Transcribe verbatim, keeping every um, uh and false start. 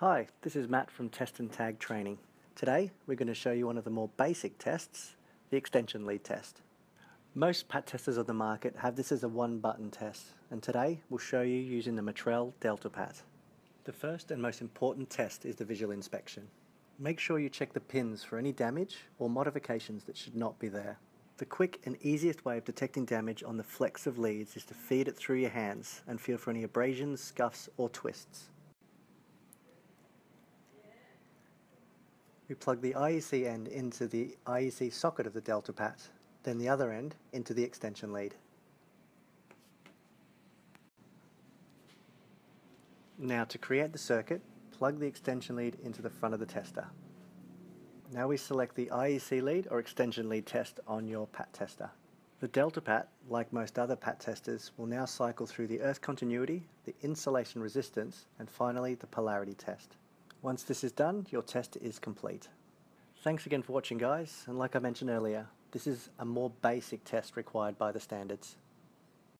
Hi, this is Matt from Test and Tag Training. Today we're going to show you one of the more basic tests, the extension lead test. Most P A T testers on the market have this as a one-button test, and today we'll show you using the Metrell Delta P A T. The first and most important test is the visual inspection. Make sure you check the pins for any damage or modifications that should not be there. The quick and easiest way of detecting damage on the flex of leads is to feed it through your hands and feel for any abrasions, scuffs or twists. We plug the I E C end into the I E C socket of the Delta P A T, then the other end into the extension lead. Now to create the circuit, plug the extension lead into the front of the tester. Now we select the I E C lead or extension lead test on your P A T tester. The Delta P A T, like most other P A T testers, will now cycle through the Earth Continuity, the Insulation Resistance and finally the Polarity test. Once this is done, your test is complete. Thanks again for watching, guys, and like I mentioned earlier, this is a more basic test required by the standards.